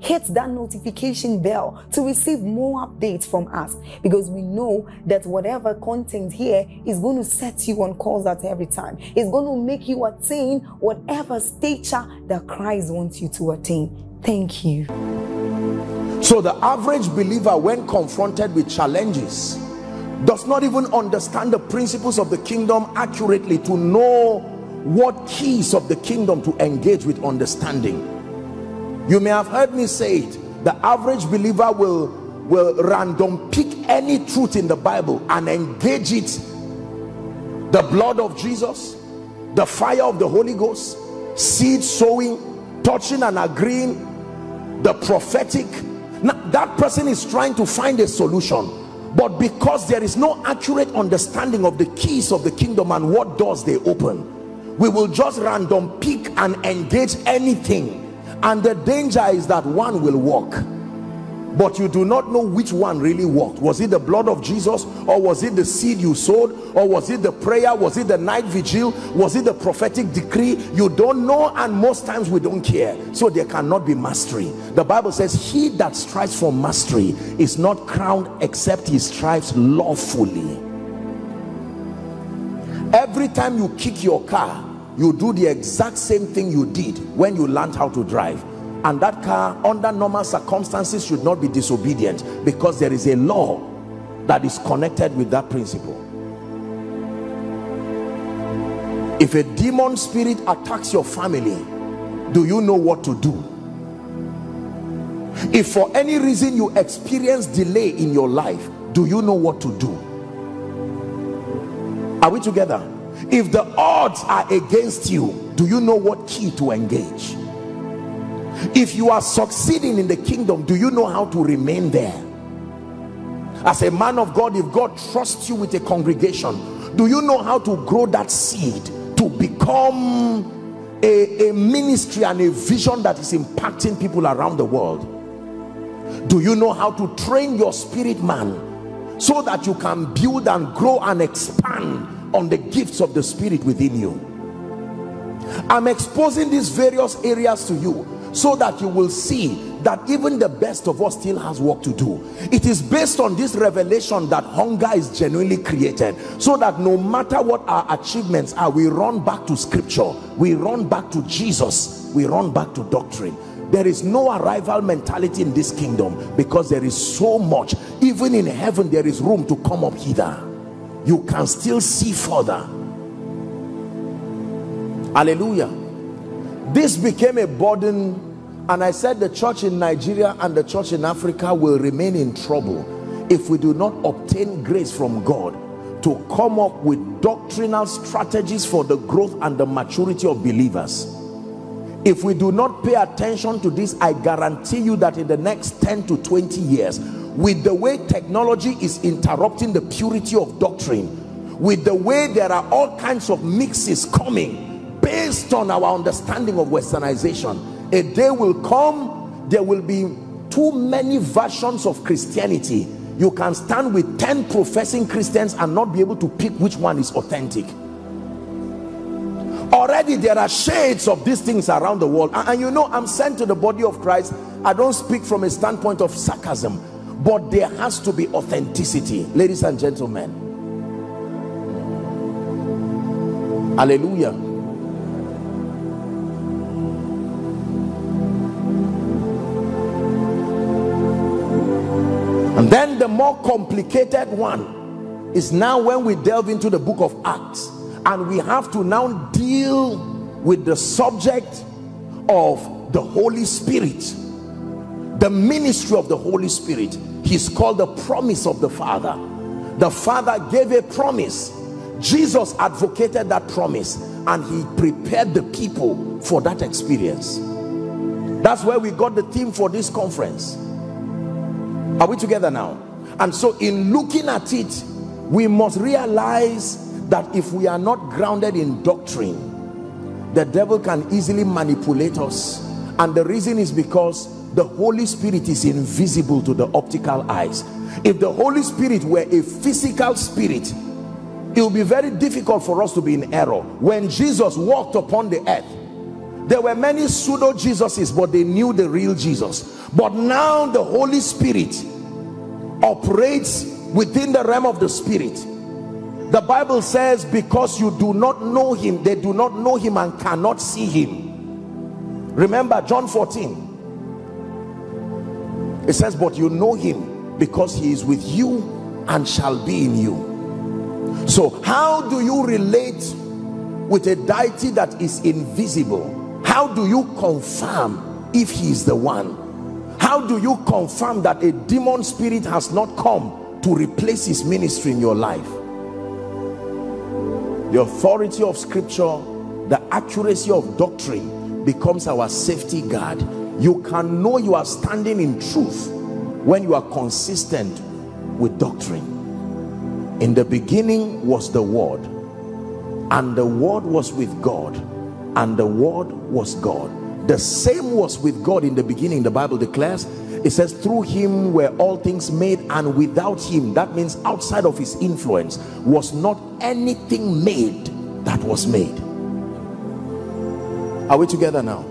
Hit that notification bell to receive more updates from us, because we know that whatever content here is going to set you on course at every time. It's going to make you attain whatever stature that Christ wants you to attain. Thank you. So the average believer, when confronted with challenges, does not even understand the principles of the kingdom accurately to know what keys of the kingdom to engage with understanding. You may have heard me say it. The average believer will random pick any truth in the Bible and engage it. The blood of Jesus, the fire of the Holy Ghost, seed sowing, touching and agreeing, the prophetic. Now, that person is trying to find a solution, but because there is no accurate understanding of the keys of the kingdom and what doors they open, we will just random pick and engage anything. And the danger is that one will walk, but you do not know which one really walked. Was it the blood of Jesus, or was it the seed you sowed, or was it the prayer, was it the night vigil, was it the prophetic decree? You don't know, and most times we don't care. So there cannot be mastery. The Bible says he that strives for mastery is not crowned except he strives lawfully. Every time you kick your car, you do the exact same thing you did when you learned how to drive. And that car, under normal circumstances, should not be disobedient, because there is a law that is connected with that principle. If a demon spirit attacks your family, do you know what to do? If for any reason you experience delay in your life, do you know what to do? Are we together? If the odds are against you, do you know what key to engage? If you are succeeding in the kingdom, do you know how to remain there? As a man of God, if God trusts you with a congregation, do you know how to grow that seed to become a ministry and a vision that is impacting people around the world? Do you know how to train your spirit man so that you can build and grow and expand on the gifts of the spirit within you? I'm exposing these various areas to you so that you will see that even the best of us still has work to do. It is based on this revelation that hunger is genuinely created, so that no matter what our achievements are, we run back to scripture, we run back to Jesus, we run back to doctrine. There is no arrival mentality in this kingdom, because there is so much. Even in heaven, there is room to come up hither. You can still see further. Hallelujah. This became a burden, and I said the church in Nigeria and the church in Africa will remain in trouble if we do not obtain grace from God to come up with doctrinal strategies for the growth and the maturity of believers. If we do not pay attention to this, I guarantee you that in the next 10 to 20 years, with the way technology is interrupting the purity of doctrine, with the way there are all kinds of mixes coming based on our understanding of westernization, a day will come, there will be too many versions of Christianity. You can stand with 10 professing Christians and not be able to pick which one is authentic. Already there are shades of these things around the world. And you know, I'm sent to the body of Christ. I don't speak from a standpoint of sarcasm, but there has to be authenticity, ladies and gentlemen. Hallelujah. And then the more complicated one is now when we delve into the book of Acts, and we have to now deal with the subject of the Holy Spirit, the ministry of the Holy Spirit. He's called the promise of the Father. The Father gave a promise. Jesus advocated that promise, and he prepared the people for that experience. That's where we got the theme for this conference. Are we together now? And so in looking at it, we must realize that if we are not grounded in doctrine, the devil can easily manipulate us. And the reason is because the Holy Spirit is invisible to the optical eyes. If the Holy Spirit were a physical spirit, it would be very difficult for us to be in error. When Jesus walked upon the earth, there were many pseudo Jesuses, but they knew the real Jesus. But now the Holy Spirit operates within the realm of the spirit. The Bible says, because you do not know him, they do not know him and cannot see him. Remember John 14. It says, but you know him because he is with you and shall be in you. So how do you relate with a deity that is invisible? How do you confirm if he is the one? How do you confirm that a demon spirit has not come to replace his ministry in your life? The authority of scripture, the accuracy of doctrine becomes our safety guard. You can know you are standing in truth when you are consistent with doctrine. In the beginning was the Word, and the Word was with God, and the Word was God. The same was with God in the beginning, the Bible declares. It says, through him were all things made, and without him, that means outside of his influence, was not anything made that was made. Are we together now?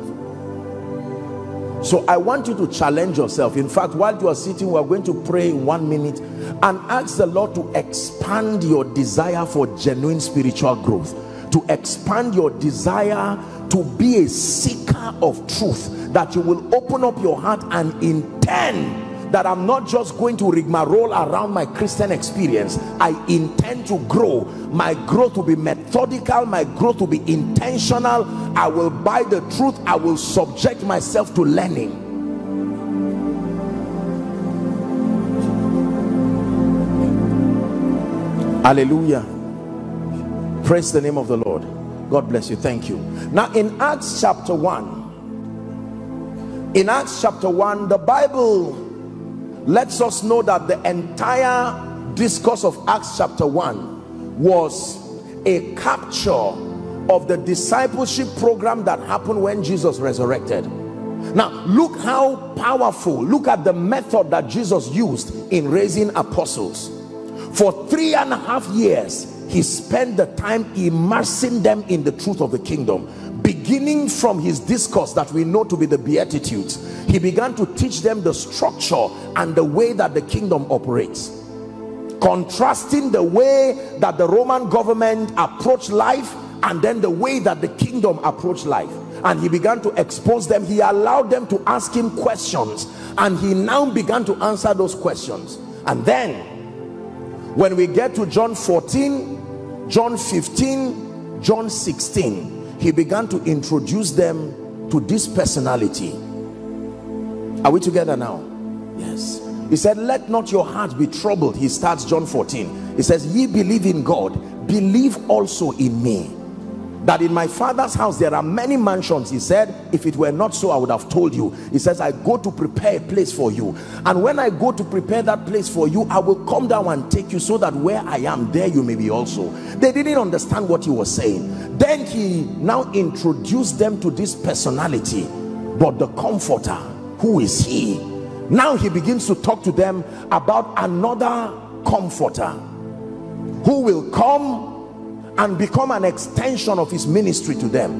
So I want you to challenge yourself. In fact, while you are sitting, we are going to pray in 1 minute and ask the Lord to expand your desire for genuine spiritual growth, to expand your desire to be a seeker of truth, that you will open up your heart and intend that I'm not just going to rigmarole around my Christian experience. I intend to grow. My growth will be methodical. My growth will be intentional. I will buy the truth. I will subject myself to learning. Hallelujah. Praise the name of the Lord. God bless you. Thank you. Now in Acts chapter 1, in Acts chapter 1, the Bible lets us know that the entire discourse of Acts chapter 1 was a capture of the discipleship program that happened when Jesus resurrected. Now look how powerful, look at the method that Jesus used in raising apostles. For 3.5 years, he spent the time immersing them in the truth of the kingdom. Beginning from his discourse that we know to be the Beatitudes, he began to teach them the structure and the way that the kingdom operates. Contrasting the way that the Roman government approached life and then the way that the kingdom approached life. And he began to expose them. He allowed them to ask him questions. And he now began to answer those questions. And then, when we get to John 14, John 15, John 16, he began to introduce them to this personality. Are we together now? Yes. He said, let not your heart be troubled. He starts John 14. He says, ye believe in God, believe also in me. That in my Father's house there are many mansions, he said. If it were not so, I would have told you. He says, I go to prepare a place for you. And when I go to prepare that place for you, I will come down and take you, so that where I am, there you may be also. They didn't understand what he was saying. Then he now introduced them to this personality, but the Comforter, who is he? Now he begins to talk to them about another Comforter who will come and become an extension of his ministry to them.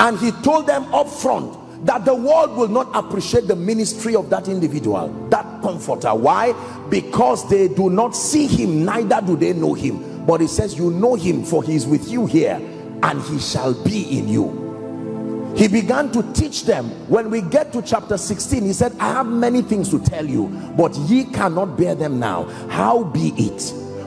And he told them up front that the world will not appreciate the ministry of that individual, that Comforter. Why? Because they do not see him, neither do they know him. But he says, you know him, for he is with you here, and he shall be in you. He began to teach them. When we get to chapter 16, he said, I have many things to tell you, but ye cannot bear them now. How be it?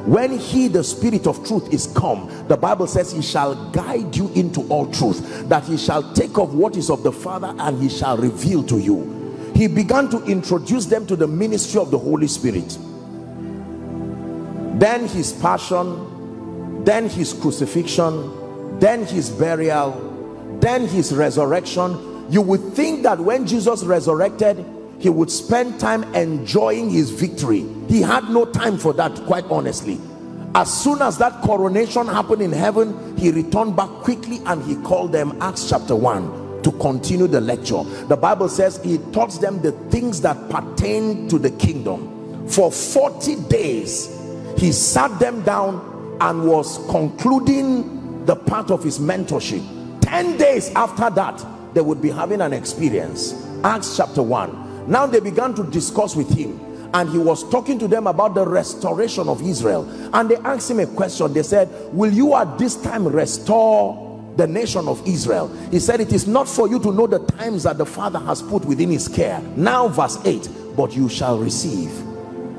When he, the Spirit of truth, is come, the Bible says he shall guide you into all truth, that he shall take of what is of the Father and he shall reveal to you. He began to introduce them to the ministry of the Holy Spirit. Then his passion, then his crucifixion, then his burial, then his resurrection. You would think that when Jesus resurrected, he would spend time enjoying his victory. He had no time for that, quite honestly. As soon as that coronation happened in heaven, he returned back quickly and he called them, Acts chapter 1, to continue the lecture. The Bible says he taught them the things that pertain to the kingdom. For 40 days, he sat them down and was concluding the part of his mentorship. 10 days after that, they would be having an experience. Acts chapter 1. Now they began to discuss with him, and he was talking to them about the restoration of Israel. And they asked him a question. They said, will you at this time restore the nation of Israel? He said, it is not for you to know the times that the Father has put within his care. Now verse 8, but you shall receive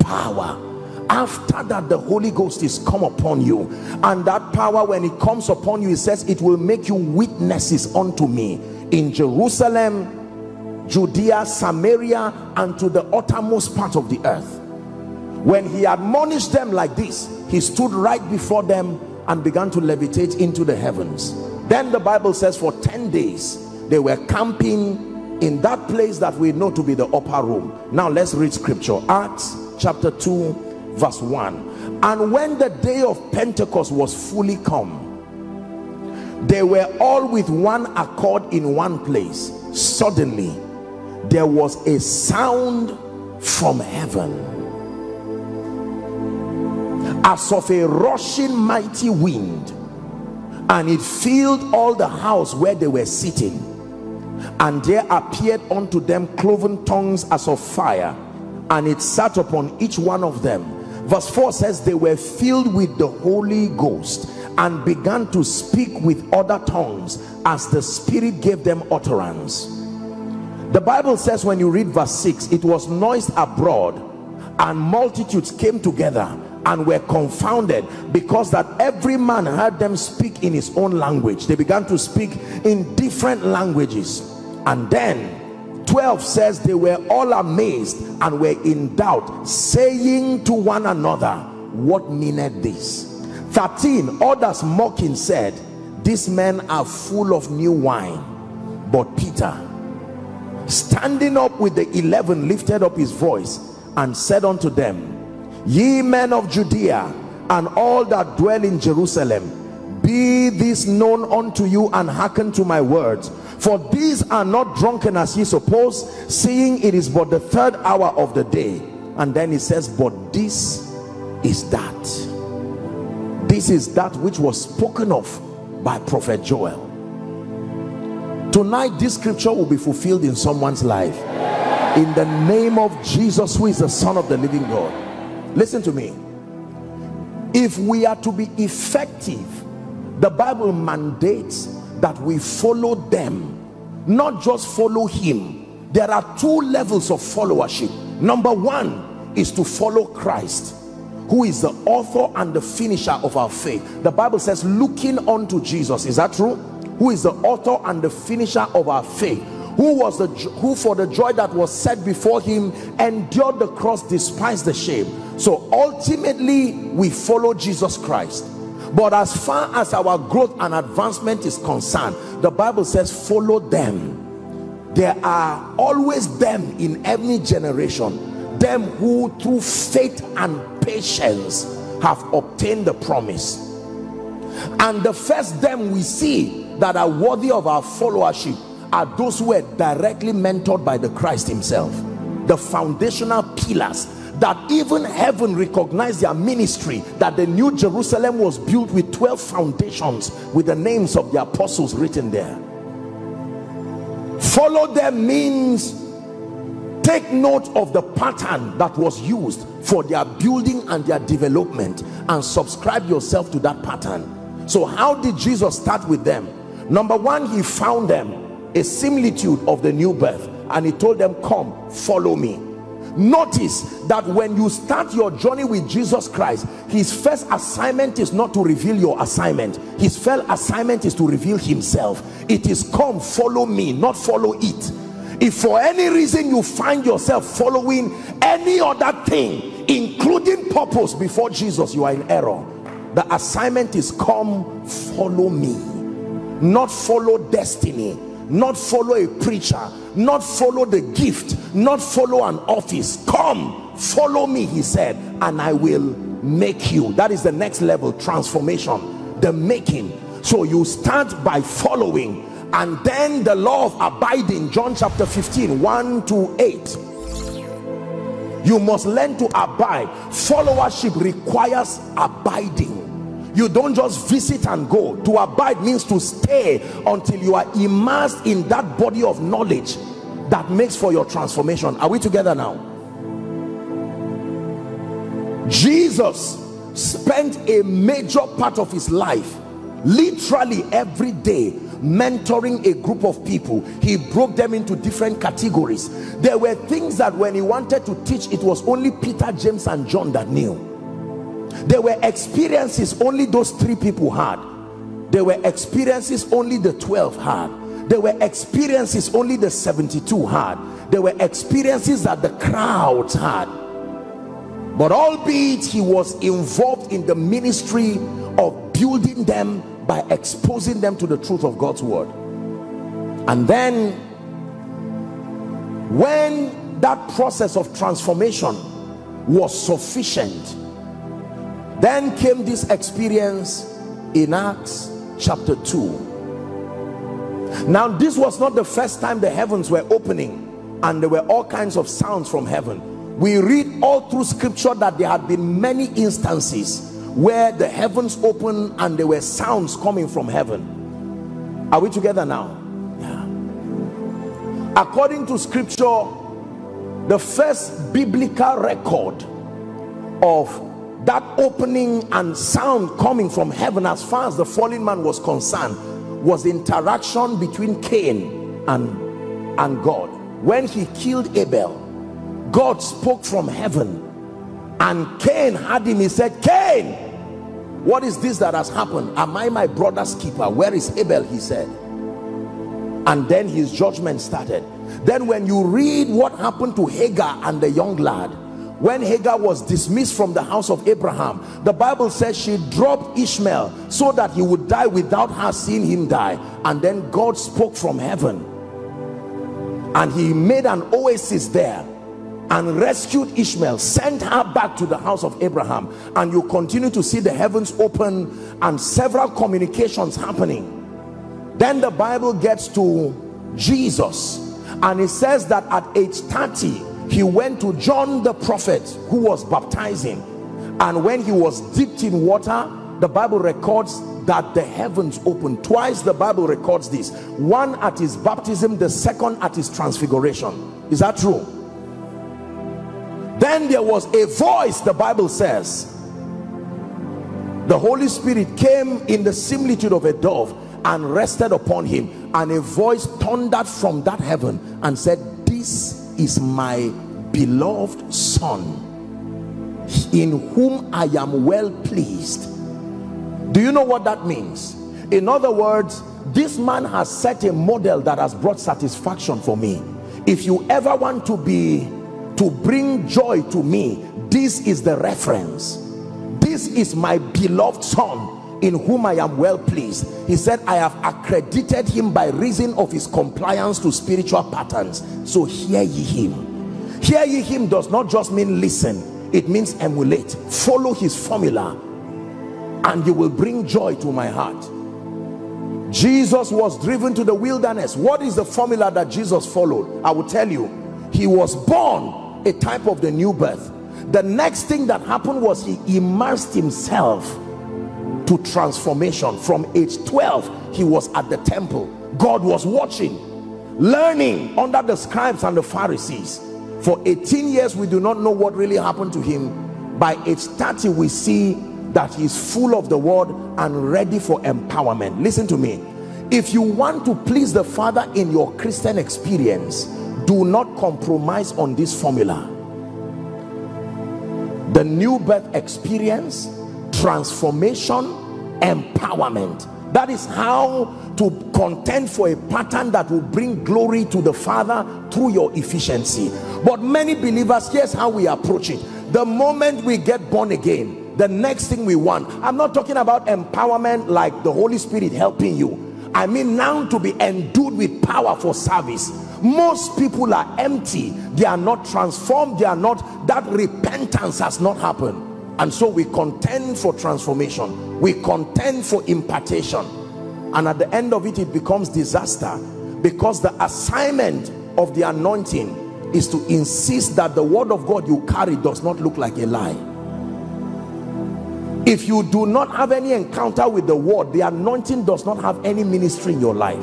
power after that the Holy Ghost is come upon you, and that power, when it comes upon you, it says it will make you witnesses unto me in Jerusalem, Judea, Samaria, and to the uttermost part of the earth. When he admonished them like this, he stood right before them and began to levitate into the heavens. Then the Bible says for 10 days they were camping in that place that we know to be the upper room. Now let's read scripture. Acts chapter 2 verse 1. And when the day of Pentecost was fully come, they were all with one accord in one place. Suddenly there was a sound from heaven as of a rushing mighty wind, and it filled all the house where they were sitting. And there appeared unto them cloven tongues as of fire, and it sat upon each one of them. Verse 4 says they were filled with the Holy Ghost and began to speak with other tongues as the Spirit gave them utterance. The Bible says when you read verse 6, it was noised abroad, and multitudes came together and were confounded, because that every man heard them speak in his own language. They began to speak in different languages. And then 12 says they were all amazed and were in doubt, saying to one another, what meaneth this? 13, others mocking said, these men are full of new wine. But Peter, standing up with the 11, lifted up his voice and said unto them, ye men of Judea, and all that dwell in Jerusalem, be this known unto you, and hearken to my words. For these are not drunken as ye suppose, seeing it is but the third hour of the day. And then he says, but this is that. This is that which was spoken of by prophet Joel. Tonight this scripture will be fulfilled in someone's life. In the name of Jesus, who is the Son of the living God. Listen to me. If we are to be effective, the Bible mandates that we follow them, not just follow him. There are two levels of followership. Number one is to follow Christ, who is the author and the finisher of our faith. The Bible says, looking unto Jesus. Is that true? Who is the author and the finisher of our faith, who for the joy that was set before him endured the cross, despised the shame. So ultimately we follow Jesus Christ. But as far as our growth and advancement is concerned, the Bible says follow them. There are always them in every generation, them who through faith and patience have obtained the promise. And the first them we see that are worthy of our followership are those who were directly mentored by the Christ himself, the foundational pillars that even heaven recognized their ministry, that the new Jerusalem was built with 12 foundations with the names of the apostles written there. Follow them means take note of the pattern that was used for their building and their development, and subscribe yourself to that pattern. So how did Jesus start with them? Number one, he found them. a similitude of the new birth, and he told them, come, follow me. Notice that when you start your journey with Jesus Christ, his first assignment is not to reveal your assignment. His first assignment is to reveal himself. It is come, follow me, not follow it. If for any reason you find yourself following any other thing, including purpose, before Jesus, you are in error. The assignment is come, follow me, not follow destiny, not follow a preacher, not follow the gift, not follow an office. Come, follow me, he said, and I will make you. That is the next level, transformation, the making. So you start by following, and then the law of abiding, John chapter 15:1 to 8. You must learn to abide. Followership requires abiding. You don't just visit and go. To abide means to stay until you are immersed in that body of knowledge that makes for your transformation. Are we together now? Jesus spent a major part of his life, literally every day, mentoring a group of people. He broke them into different categories. There were things that when he wanted to teach, it was only Peter, James, and John that knew. There were experiences only those three people had. There were experiences only the 12 had. There were experiences only the 72 had. There were experiences that the crowds had. But albeit he was involved in the ministry of building them by exposing them to the truth of God's word. And then when that process of transformation was sufficient, then came this experience in Acts chapter 2. Now, this was not the first time the heavens were opening and there were all kinds of sounds from heaven. We read all through scripture that there had been many instances where the heavens opened and there were sounds coming from heaven. Are we together now? Yeah. According to scripture, the first biblical record of that opening and sound coming from heaven, as far as the fallen man was concerned, was the interaction between Cain and God. When he killed Abel, God spoke from heaven and Cain had him. He said, Cain, what is this that has happened? Am I my brother's keeper? Where is Abel? He said. And then his judgment started. Then when you read what happened to Hagar and the young lad, when Hagar was dismissed from the house of Abraham, the Bible says she dropped Ishmael so that he would die without her seeing him die. And then God spoke from heaven and he made an oasis there and rescued Ishmael, sent her back to the house of Abraham. And you continue to see the heavens open and several communications happening. Then the Bible gets to Jesus and it says that at age 30, he went to John the prophet who was baptizing, and when he was dipped in water, the Bible records that the heavens opened. Twice the Bible records this, one at his baptism, the second at his transfiguration. Is that true? Then there was a voice. The Bible says the Holy Spirit came in the similitude of a dove and rested upon him, and a voice thundered from that heaven and said, this is my beloved son, in whom I am well pleased. Do you know what that means? In other words, this man has set a model that has brought satisfaction for me. If you ever want to bring joy to me, this is the reference. This is my beloved son, in whom I am well pleased. He said, I have accredited him by reason of his compliance to spiritual patterns. So hear ye him. Hear ye him does not just mean listen. It means emulate. Follow his formula and you will bring joy to my heart. Jesus was driven to the wilderness. What is the formula that Jesus followed? I will tell you. He was born a type of the new birth. The next thing that happened was he immersed himself to transformation. From age 12, he was at the temple. God was watching, learning under the scribes and the Pharisees. For 18 years, we do not know what really happened to him. By age 30, we see that he's full of the word and ready for empowerment. Listen to me. If you want to please the Father in your Christian experience, do not compromise on this formula. The new birth experience, transformation, empowerment. That is how to contend for a pattern that will bring glory to the Father through your efficiency. But many believers, here's how we approach it. The moment we get born again, the next thing we want, I'm not talking about empowerment like the Holy Spirit helping you. I mean now to be endued with power for service. Most people are empty. They are not transformed. They are not, that repentance has not happened. And so we contend for transformation. We contend for impartation. And at the end of it, it becomes disaster, because the assignment of the anointing is to insist that the word of God you carry does not look like a lie. If you do not have any encounter with the word, the anointing does not have any ministry in your life.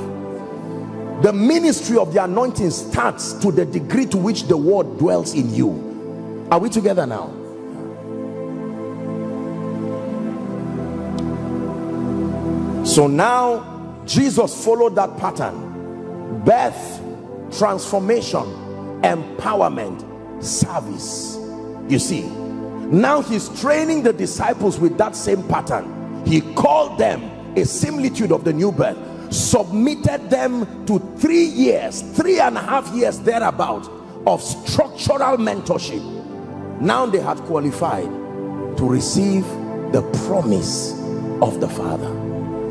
The ministry of the anointing starts to the degree to which the word dwells in you. Are we together now? So now Jesus followed that pattern: birth, transformation, empowerment, service. You see, now he's training the disciples with that same pattern. He called them a similitude of the new birth, submitted them to 3 years, 3.5 years thereabout of structural mentorship. Now they had qualified to receive the promise of the Father.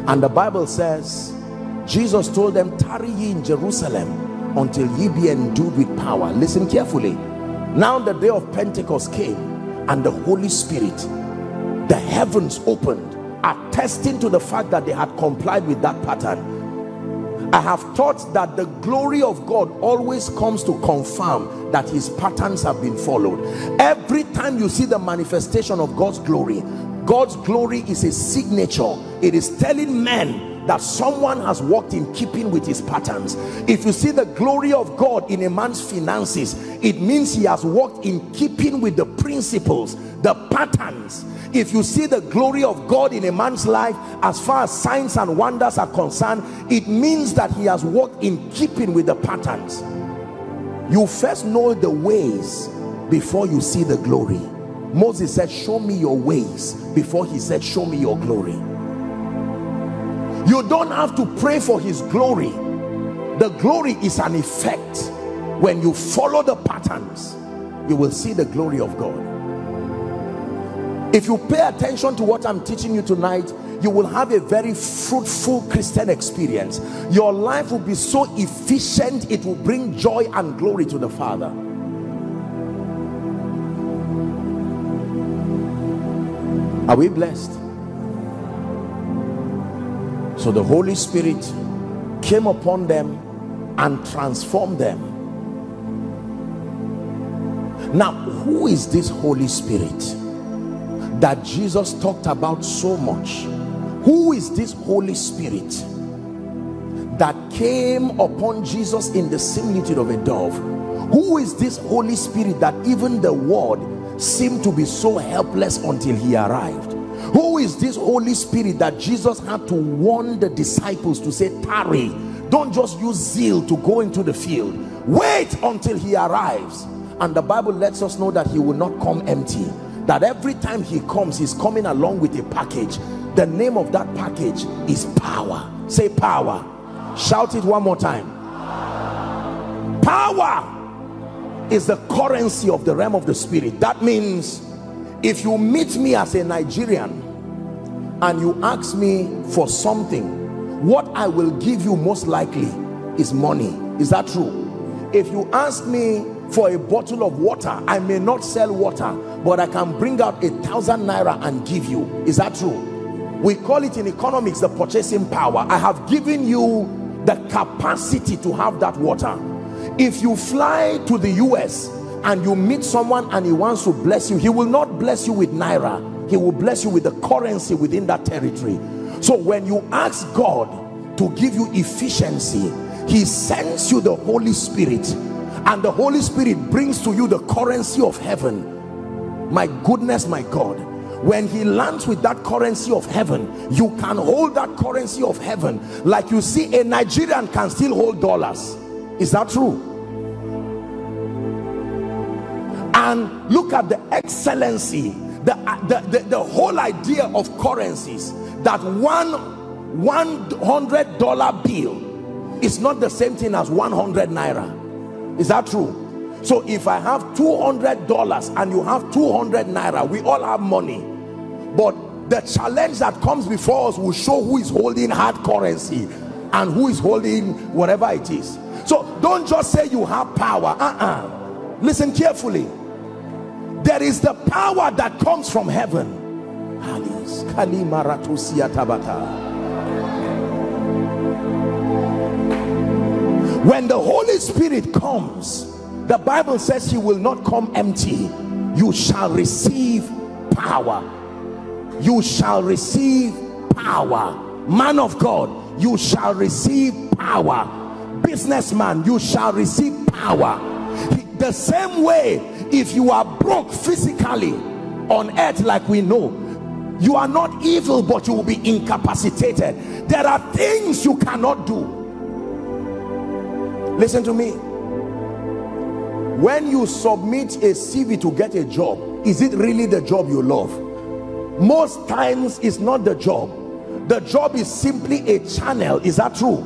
And the Bible says, Jesus told them, tarry ye in Jerusalem until ye be endued with power. Listen carefully. Now the day of Pentecost came, and the Holy Spirit, the heavens opened, attesting to the fact that they had complied with that pattern. I have taught that the glory of God always comes to confirm that his patterns have been followed. Every time you see the manifestation of God's glory, God's glory is a signature. It is telling men that someone has walked in keeping with his patterns. If you see the glory of God in a man's finances, it means he has walked in keeping with the principles, the patterns. If you see the glory of God in a man's life, as far as signs and wonders are concerned, it means that he has walked in keeping with the patterns. You first know the ways before you see the glory. Moses said, show me your ways, before he said, show me your glory. You don't have to pray for his glory. The glory is an effect. When you follow the patterns, you will see the glory of God. If you pay attention to what I'm teaching you tonight, you will have a very fruitful Christian experience. Your life will be so efficient, it will bring joy and glory to the Father. Are we blessed? So the Holy Spirit came upon them and transformed them. Now, who is this Holy Spirit that Jesus talked about so much? Who is this Holy Spirit that came upon Jesus in the similitude of a dove? Who is this Holy Spirit that even the word seemed to be so helpless until he arrived? Who is this Holy Spirit that Jesus had to warn the disciples to say, tarry, don't just use zeal to go into the field, wait until he arrives? And the Bible lets us know that he will not come empty, that every time he comes, he's coming along with a package. The name of that package is power. Say power. Shout it one more time. Power is the currency of the realm of the spirit. That means if you meet me as a Nigerian and you ask me for something, what I will give you most likely is money. Is that true? If you ask me for a bottle of water, I may not sell water, but I can bring out 1,000 naira and give you. Is that true? We call it in economics the purchasing power. I have given you the capacity to have that water. If you fly to the US and you meet someone and he wants to bless you, he will not bless you with naira. He will bless you with the currency within that territory. So when you ask God to give you efficiency, he sends you the Holy Spirit, and the Holy Spirit brings to you the currency of heaven. My goodness, my God, When he lands with that currency of heaven, you can hold that currency of heaven. Like you see, a Nigerian can still hold dollars. Is that true? And look at the excellency, the whole idea of currencies, that $100 bill is not the same thing as 100 naira. Is that true? So if I have $200 and you have 200 naira, we all have money. But the challenge that comes before us will show who is holding hard currency and who is holding whatever it is. So don't just say you have power. Listen carefully. There is the power that comes from heaven. When the Holy Spirit comes, the Bible says he will not come empty. You shall receive power. You shall receive power. Man of God, you shall receive power. Businessman, you shall receive power. The same way, if you are broke physically on earth, like we know, you are not evil, but you will be incapacitated. There are things you cannot do. Listen to me. When you submit a CV to get a job, is it really the job you love? Most times it's not the job. The job is simply a channel. Is that true?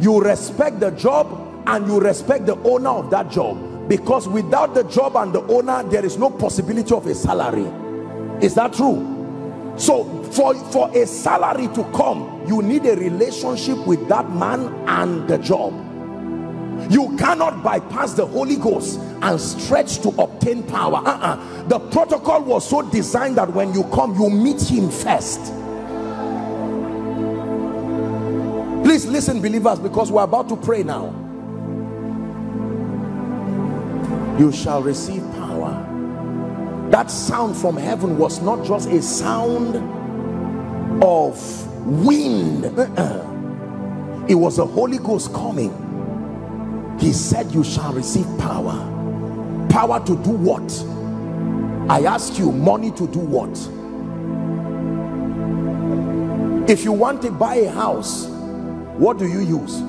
You respect the job and you respect the owner of that job, because without the job and the owner, there is no possibility of a salary. Is that true? So for a salary to come, you need a relationship with that man and the job. You cannot bypass the Holy Ghost and stretch to obtain power. The protocol was so designed that when you come, you meet him first. Please listen, believers, because we're about to pray now. You shall receive power. That sound from heaven was not just a sound of wind. It was the Holy Ghost coming. He said, you shall receive power. Power to do what? I ask you, money to do what? If you want to buy a house, what do you use?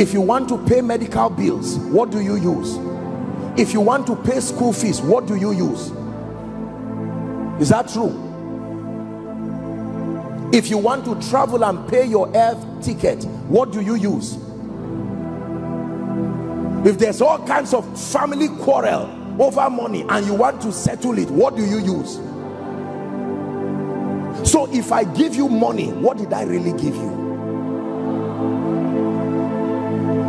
If you want to pay medical bills, what do you use? If you want to pay school fees, what do you use? Is that true? If you want to travel and pay your air ticket, what do you use? If there's all kinds of family quarrel over money and you want to settle it, what do you use? So if I give you money, what did I really give you?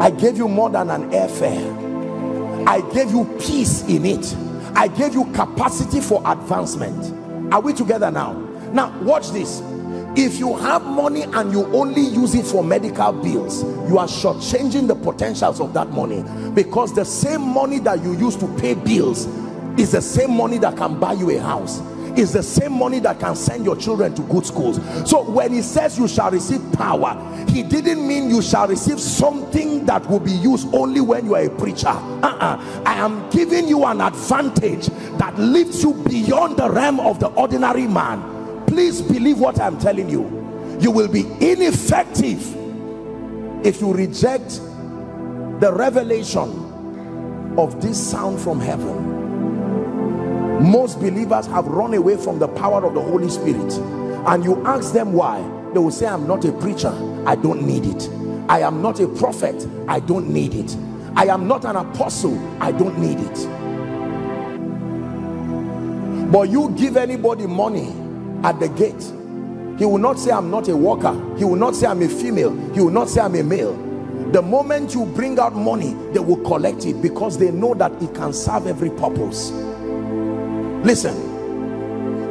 I gave you more than an airfare. I gave you peace in it. I gave you capacity for advancement. Are we together now? Now watch this. If you have money and you only use it for medical bills, you are shortchanging the potentials of that money, because the same money that you use to pay bills is the same money that can buy you a house, is the same money that can send your children to good schools. So when he says you shall receive power, he didn't mean you shall receive something that will be used only when you are a preacher. I am giving you an advantage that lifts you beyond the realm of the ordinary man. Please believe what I'm telling you. You will be ineffective if you reject the revelation of this sound from heaven. Most believers have run away from the power of the Holy Spirit, and you ask them why, they will say, I'm not a preacher, I don't need it. I am not a prophet, I don't need it. I am not an apostle, I don't need it. But you give anybody money at the gate, he will not say, I'm not a worker. He will not say, I'm a female. He will not say, I'm a male. The moment you bring out money, they will collect it, because they know that it can serve every purpose. Listen,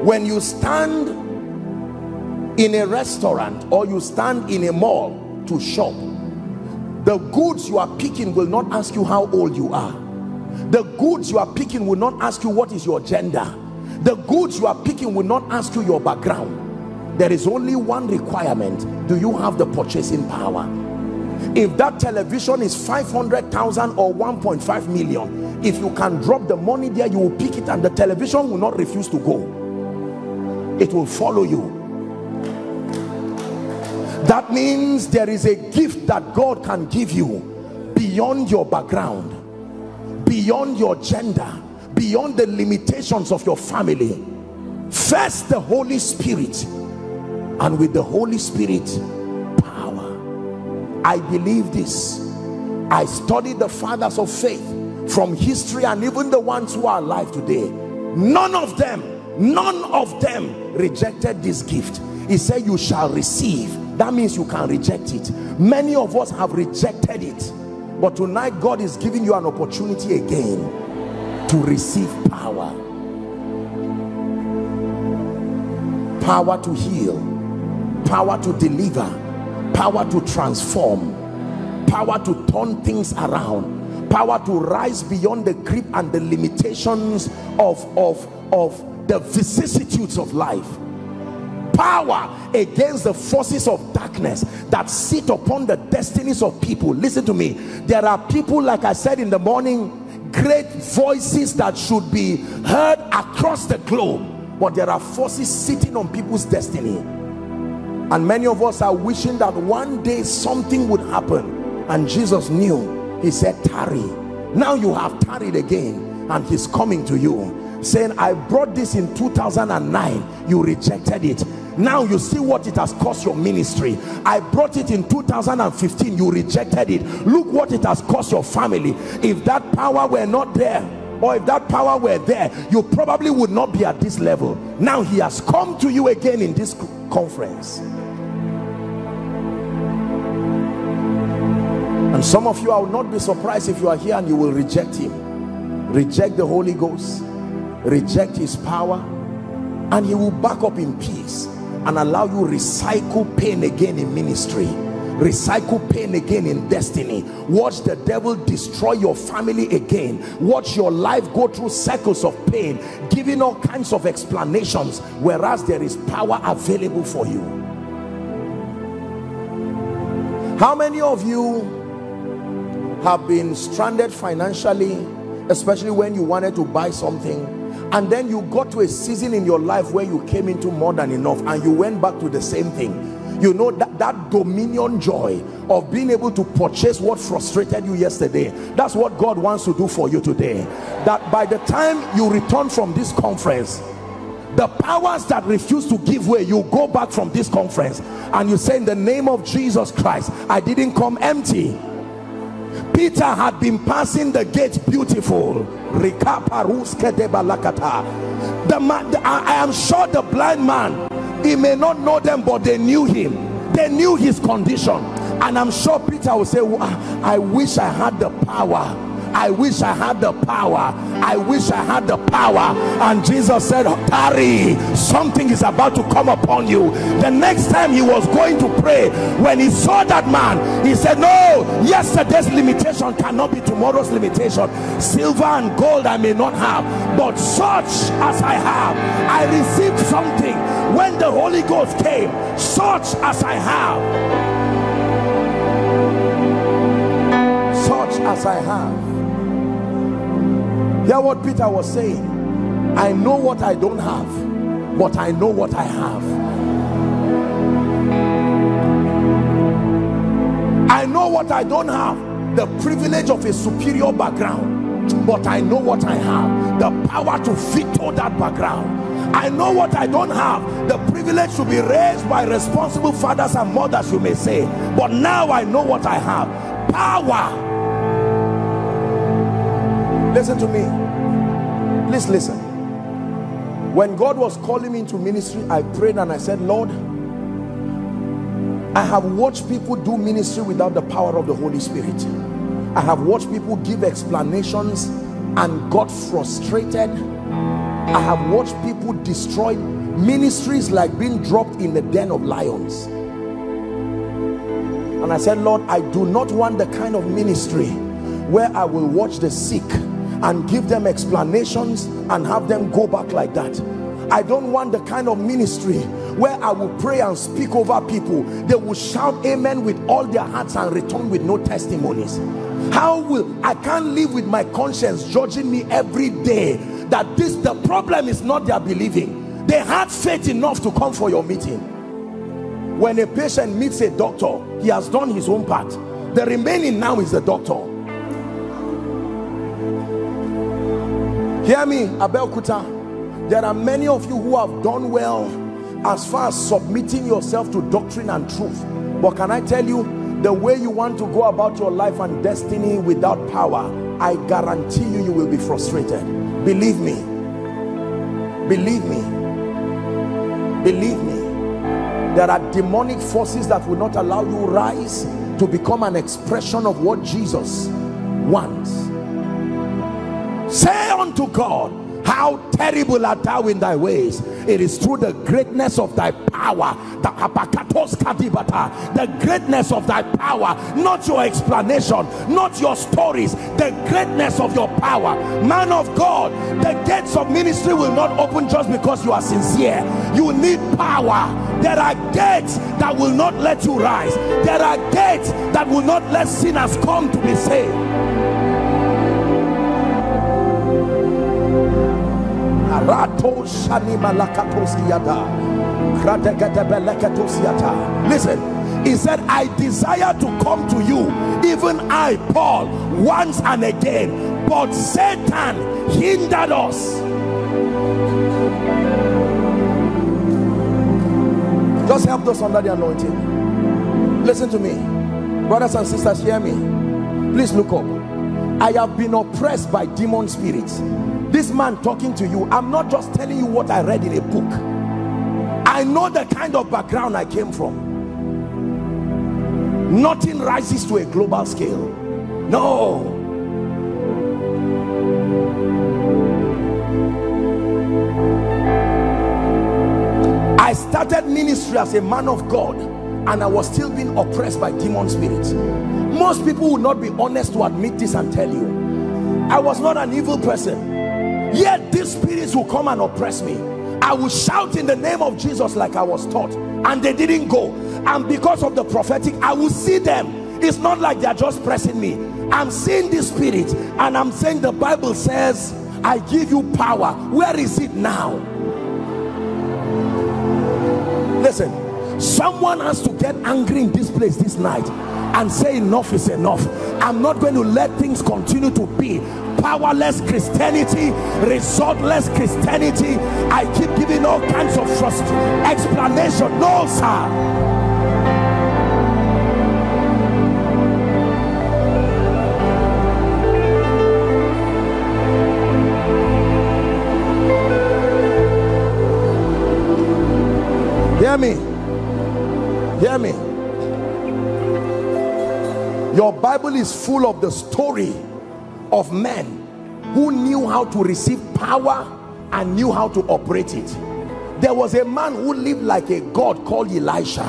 when you stand in a restaurant or you stand in a mall to shop, the goods you are picking will not ask you how old you are. The goods you are picking will not ask you what is your gender. The goods you are picking will not ask you your background. There is only one requirement: do you have the purchasing power? If that television is 500,000 or 1.5 million, if you can drop the money there, you will pick it and the television will not refuse to go. it will follow you. That means there is a gift that God can give you beyond your background, beyond your gender, beyond the limitations of your family. First, the Holy Spirit, and with the Holy Spirit, power. I believe this. I studied the fathers of faith from history, and even the ones who are alive today, none of them rejected this gift. He said you shall receive. That means you can reject it. Many of us have rejected it, but tonight God is giving you an opportunity again to receive power. Power to heal, power to deliver, power to transform, power to turn things around, power to rise beyond the grip and the limitations of the vicissitudes of life. Power against the forces of darkness that sit upon the destinies of people. Listen to me. There are people, like I said in the morning, great voices that should be heard across the globe, but there are forces sitting on people's destiny. And many of us are wishing that one day something would happen. And Jesus knew. He said, tarry. Now you have tarried again, and he's coming to you saying, I brought this in 2009, you rejected it. Now you see what it has cost your ministry. I brought it in 2015, you rejected it. Look what it has cost your family. If that power were not there, or if that power were there, you probably would not be at this level. Now he has come to you again in this conference. And some of you, I will not be surprised if you are here and you will reject him. Reject the Holy Ghost, reject his power, and he will back up in peace and allow you recycle pain again in ministry, recycle pain again in destiny. Watch the devil destroy your family again. Watch your life go through cycles of pain, giving all kinds of explanations, whereas there is power available for you. How many of you have been stranded financially, especially when you wanted to buy something, and then you got to a season in your life where you came into more than enough and you went back to the same thing? You know, that dominion joy of being able to purchase what frustrated you yesterday, that's what God wants to do for you today. That by the time you return from this conference, the powers that refuse to give way, you go back from this conference and you say, in the name of Jesus Christ, I didn't come empty. Peter had been passing the gate beautiful. I am sure the blind man, he may not know them, but they knew him. They knew his condition. And I'm sure Peter will say, I wish I had the power. I wish I had the power. I wish I had the power. And Jesus said, tarry, something is about to come upon you. The next time he was going to pray, when he saw that man, he said, no, yesterday's limitation cannot be tomorrow's limitation. Silver and gold I may not have, but such as I have, I received something. When the Holy Ghost came, such as I have. Such as I have. Hear what Peter was saying. I know what I don't have, but I know what I have. I know what I don't have, the privilege of a superior background, but I know what I have, the power to veto that background. I know what I don't have, the privilege to be raised by responsible fathers and mothers, you may say, but now I know what I have. Power. Listen to me, please listen. When God was calling me into ministry, I prayed and I said, Lord, I have watched people do ministry without the power of the Holy Spirit. I have watched people give explanations and got frustrated. I have watched people destroy ministries, like being dropped in the den of lions. And I said, Lord, I do not want the kind of ministry where I will watch the sick and give them explanations and have them go back like that. I don't want the kind of ministry where I will pray and speak over people. They will shout amen with all their hearts and return with no testimonies. I can't live with my conscience judging me every day that the problem is not their believing. They had faith enough to come for your meeting. When a patient meets a doctor, he has done his own part. The remaining now is the doctor. Hear me, Abeokuta. There are many of you who have done well as far as submitting yourself to doctrine and truth. But can I tell you, the way you want to go about your life and destiny without power, I guarantee you, you will be frustrated. Believe me. Believe me. Believe me. There are demonic forces that will not allow you rise to become an expression of what Jesus wants. Say unto God, how terrible art thou in thy ways. It is through the greatness of thy power, the greatness of thy power, not your explanation, not your stories, the greatness of your power. Man of God, the gates of ministry will not open just because you are sincere. You need power. There are gates that will not let you rise. There are gates that will not let sinners come to be saved. Listen, he said, I desire to come to you, even I, Paul, once and again, but Satan hindered us. Just help those under the anointing. Listen to me, brothers and sisters, hear me. Please look up. I have been oppressed by demon spirits. This man talking to you, I'm not just telling you what I read in a book. I know the kind of background I came from. Nothing rises to a global scale. No. I started ministry as a man of God, and I was still being oppressed by demon spirits. Most people would not be honest to admit this and tell you. I was not an evil person. Yet these spirits will come and oppress me. I will shout in the name of Jesus like I was taught, and they didn't go. And because of the prophetic, I will see them. It's not like they're just pressing me. I'm seeing this spirit, and I'm saying the Bible says, I give you power. Where is it now? Listen, someone has to get angry in this place this night and say enough is enough. I'm not going to let things continue to be powerless Christianity, resortless Christianity. I keep giving all kinds of explanation. No, sir. Hear me. Hear me. Your Bible is full of the story of men who knew how to receive power and knew how to operate it. There was a man who lived like a god called Elisha.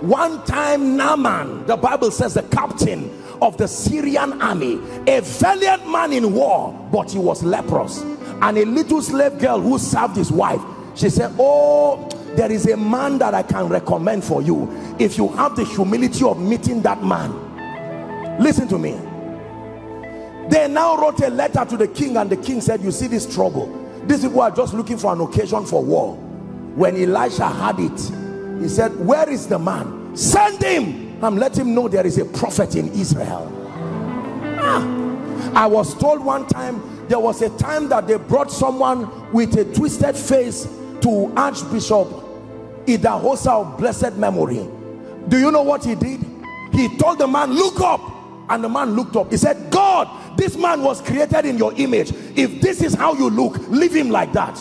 One time, Naaman, the Bible says, the captain of the Syrian army, a valiant man in war, but he was leprous. And a little slave girl who served his wife, she said, oh, there is a man that I can recommend for you if you have the humility of meeting that man. Listen to me. They now wrote a letter to the king, and the king said, you see this trouble? These people are just looking for an occasion for war. When Elisha had it, he said, where is the man? Send him and let him know there is a prophet in Israel. I was told one time, there was a time that they brought someone with a twisted face to Archbishop Idahosa of blessed memory. Do you know what he did? He told the man, look up. And the man looked up. He said, God, this man was created in your image. If this is how you look, leave him like that.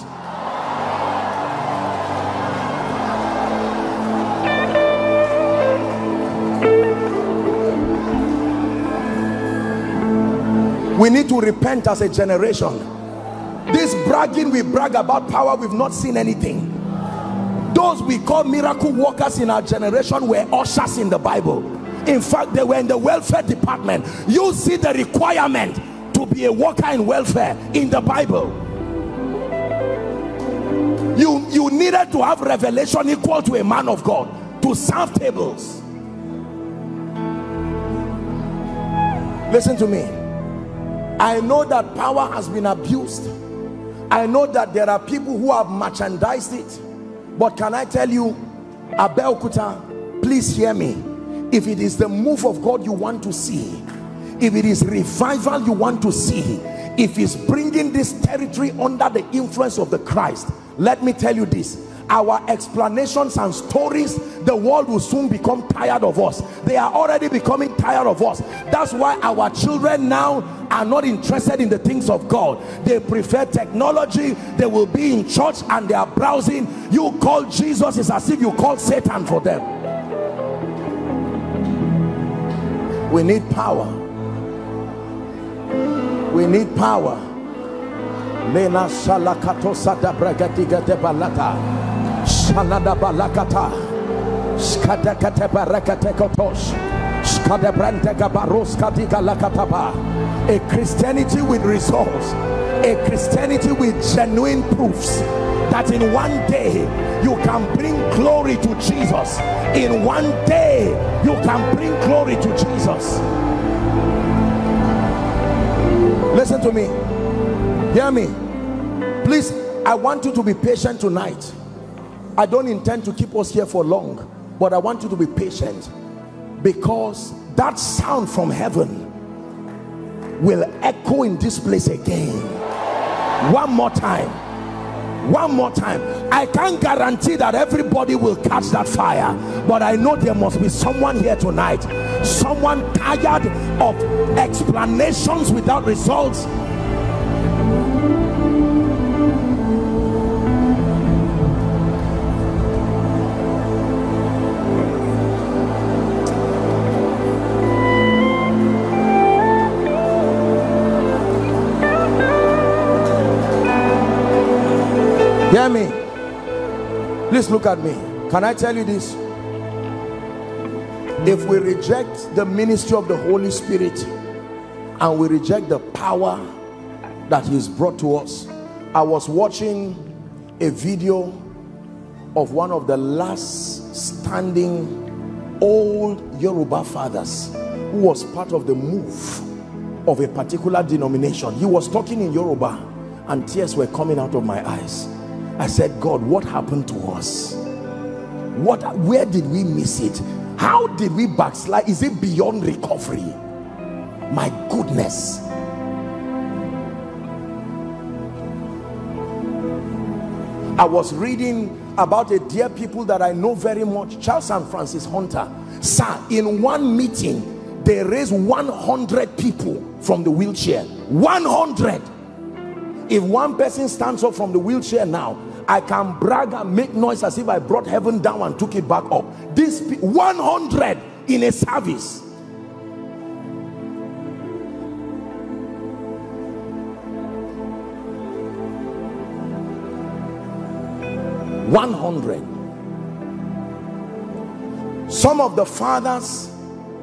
We need to repent as a generation. This bragging, we brag about power, we've not seen anything. Those we call miracle workers in our generation were ushers in the Bible. In fact, they were in the welfare department. You see the requirement to be a worker in welfare in the Bible. You needed to have revelation equal to a man of God to serve tables. Listen to me. I know that power has been abused. I know that there are people who have merchandised it, but can I tell you, Abeokuta, please hear me. If it is the move of God you want to see, if it is revival you want to see, if it's bringing this territory under the influence of the Christ, let me tell you this. Our explanations and stories, the world will soon become tired of us. They are already becoming tired of us. That's why our children now are not interested in the things of God. They prefer technology. They will be in church and they are browsing. You call Jesus, it's as if you call Satan for them. We need power. We need power. Shalada balakata, skadekate barekate kotos, skadebrenteka baroskatika lakataba. A Christianity with results, a Christianity with genuine proofs, that in one day you can bring glory to Jesus. In one day you can bring glory to Jesus. Listen to me, hear me, please. I want you to be patient tonight. I don't intend to keep us here for long, but I want you to be patient, because that sound from heaven will echo in this place again. One more time. One more time. I can't guarantee that everybody will catch that fire, but I know there must be someone here tonight. Someone tired of explanations without results. Hear me, please. Look at me. Can I tell you this? If we reject the ministry of the Holy Spirit and we reject the power that he's brought to us. I was watching a video of one of the last standing old Yoruba fathers who was part of the move of a particular denomination. He was talking in Yoruba and tears were coming out of my eyes. I said, God, what happened to us? Where did we miss it? How did we backslide? Is it beyond recovery? My goodness. I was reading about a dear people that I know very much, Charles and Francis Hunter. Sir, in one meeting, they raised 100 people from the wheelchair. 100! If one person stands up from the wheelchair now, I can brag and make noise as if I brought heaven down and took it back up. This 100 in a service. Some of the fathers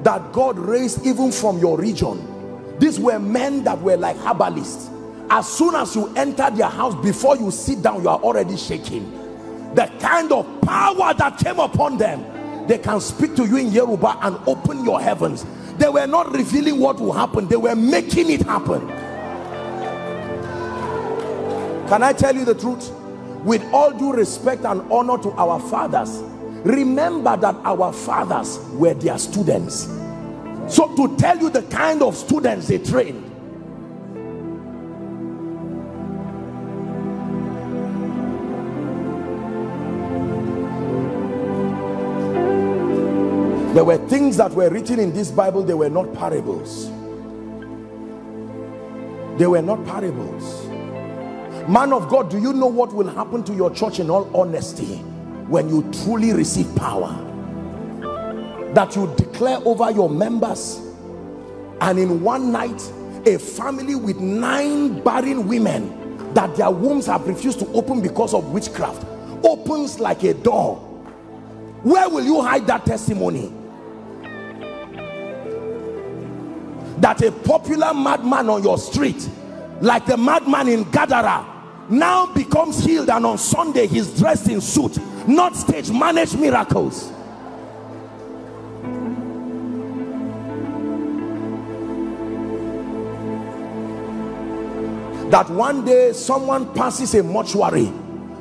that God raised even from your region, these were men that were like herbalists. As soon as you enter their house, before you sit down, you are already shaking. The kind of power that came upon them. They can speak to you in Yoruba and open your heavens. They were not revealing what will happen. They were making it happen. Can I tell you the truth? With all due respect and honor to our fathers, remember that our fathers were their students. So to tell you the kind of students they trained. There were things that were written in this Bible, they were not parables. They were not parables. Man of God, do you know what will happen to your church in all honesty when you truly receive power? That you declare over your members, and in one night, a family with 9 barren women that their wombs have refused to open because of witchcraft opens like a door. Where will you hide that testimony? That a popular madman on your street, like the madman in Gadara, now becomes healed, and on Sunday he's dressed in suit, not stage managed miracles. that one day someone passes a mortuary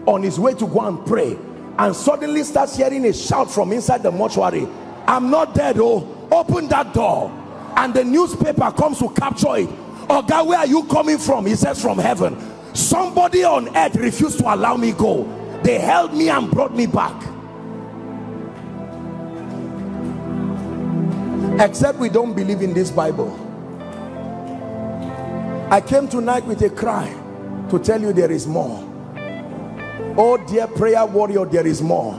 on his way to go and pray and suddenly starts hearing a shout from inside the mortuary, "I'm not dead, oh, open that door," and the newspaper comes to capture it. "Oh God, where are you coming from?" He says, "From heaven." Somebody on earth refused to allow me go. They held me and brought me back. Except we don't believe in this Bible. I came tonight with a cry to tell you there is more. Oh dear prayer warrior, there is more.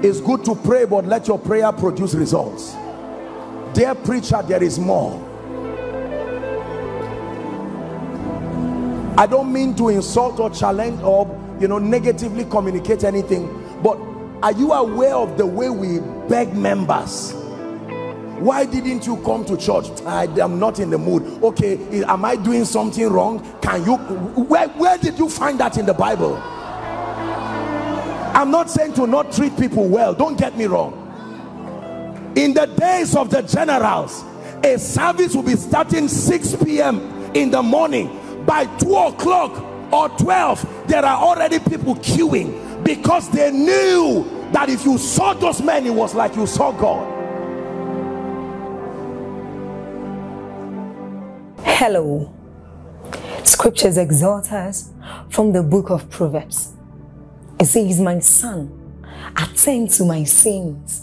It's good to pray, but let your prayer produce results. Dear preacher, there is more. I don't mean to insult or challenge or, you know, negatively communicate anything, but are you aware of the way we beg members? "Why didn't you come to church? I am not in the mood." Okay, am I doing something wrong? Can you, where did you find that in the Bible? I'm not saying to not treat people well, don't get me wrong. In the days of the generals, a service will be starting 6 p.m. in the morning. By 2 o'clock or 12, there are already people queuing, because they knew that if you saw those men, it was like you saw God. Hello. Scriptures exhort us from the book of Proverbs. It says, "My son, attend to my sins,